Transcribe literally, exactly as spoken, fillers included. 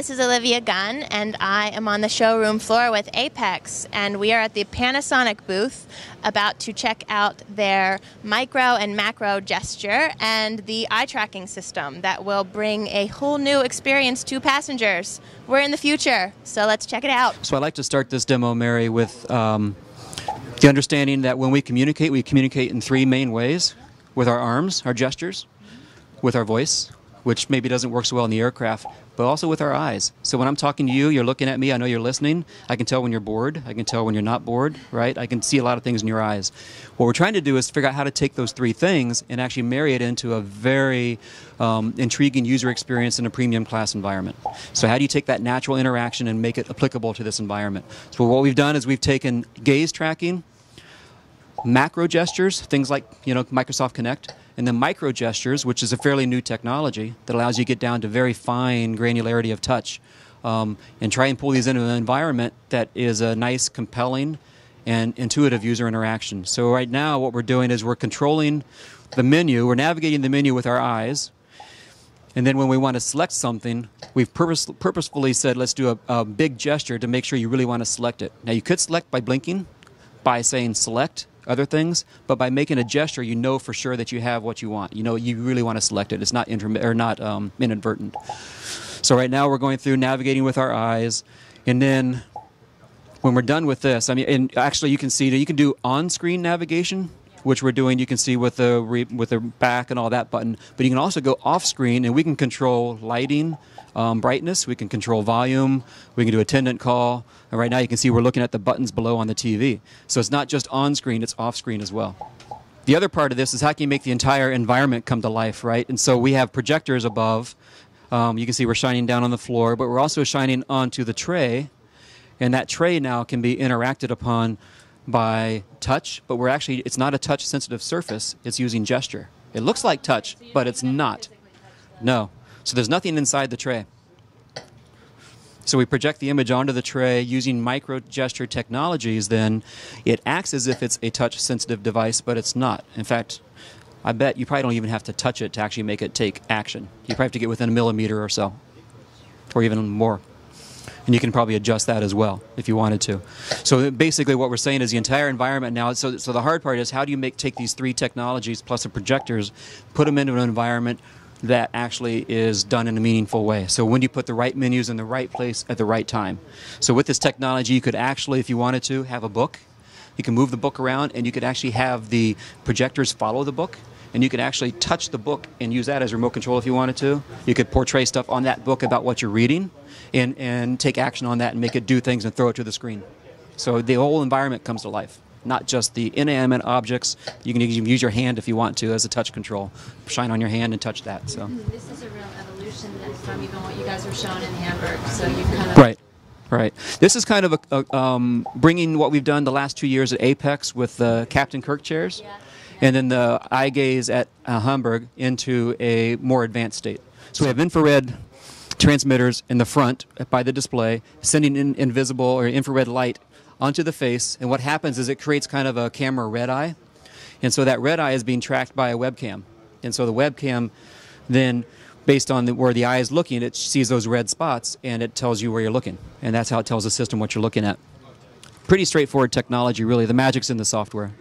this is Olivia Gunn, and I am on the showroom floor with Apex, and we are at the Panasonic booth about to check out their micro and macro gesture and the eye tracking system that will bring a whole new experience to passengers. We're in the future, so let's check it out. So I'd like to start this demo, Mary, with um, the understanding that when we communicate, we communicate in three main ways: with our arms, our gestures, with our voice, which maybe doesn't work so well in the aircraft, but also with our eyes. So when I'm talking to you, you're looking at me, I know you're listening. I can tell when you're bored. I can tell when you're not bored, right? I can see a lot of things in your eyes. What we're trying to do is figure out how to take those three things and actually marry it into a very um, intriguing user experience in a premium class environment. So how do you take that natural interaction and make it applicable to this environment? So what we've done is we've taken gaze tracking, macro gestures, things like, you know, Microsoft Connect, and then micro gestures, which is a fairly new technology that allows you to get down to very fine granularity of touch, um, and try and pull these into an environment that is a nice, compelling, and intuitive user interaction. So right now what we're doing is we're controlling the menu, we're navigating the menu with our eyes, and then when we want to select something, we've purpose purposefully said, let's do a, a big gesture to make sure you really want to select it. Now you could select by blinking, by saying select, other things, but by making a gesture, you know for sure that you have what you want. You know you really want to select it. It's not intermittent or not um, inadvertent. So right now we're going through navigating with our eyes, and then when we're done with this, I mean, and actually you can see that you can do on-screen navigation, which we're doing. You can see with the re with the back and all that button, but you can also go off-screen, and we can control lighting, um, brightness. We can control volume. We can do attendant call. And right now, you can see we're looking at the buttons below on the T V. So it's not just on-screen; it's off-screen as well. The other part of this is how can you make the entire environment come to life, right? And so we have projectors above. Um, you can see we're shining down on the floor, but we're also shining onto the tray, and that tray now can be interacted upon by touch, but we're actually, it's not a touch sensitive surface, it's using gesture. It looks like touch, but it's not. No. So there's nothing inside the tray. So we project the image onto the tray using micro gesture technologies. Then it acts as if it's a touch sensitive device, but it's not. In fact, I bet you probably don't even have to touch it to actually make it take action. You probably have to get within a millimeter or so, or even more. And you can probably adjust that as well if you wanted to. So basically what we're saying is the entire environment now, so, so the hard part is how do you make take these three technologies plus the projectors, put them into an environment that actually is done in a meaningful way. So when you put the right menus in the right place at the right time. So with this technology, you could actually, if you wanted to, have a book. You can move the book around, and you could actually have the projectors follow the book. And you could actually touch the book and use that as remote control if you wanted to. You could portray stuff on that book about what you're reading and, and take action on that and make it do things and throw it to the screen. So the whole environment comes to life, not just the inanimate objects. You can even use your hand if you want to as a touch control. Shine on your hand and touch that. So this is a real evolution from even what you guys were shown in Hamburg. So you've kind of... Right. Right. This is kind of a, a, um, bringing what we've done the last two years at Apex with the uh, Captain Kirk chairs. Yeah. And then the eye gaze at uh, Hamburg into a more advanced state. So we have infrared transmitters in the front by the display, sending in invisible or infrared light onto the face. And what happens is it creates kind of a camera red eye. And so that red eye is being tracked by a webcam. And so the webcam then, based on the, where the eye is looking, it sees those red spots and it tells you where you're looking. And that's how it tells the system what you're looking at. Pretty straightforward technology, really. The magic's in the software.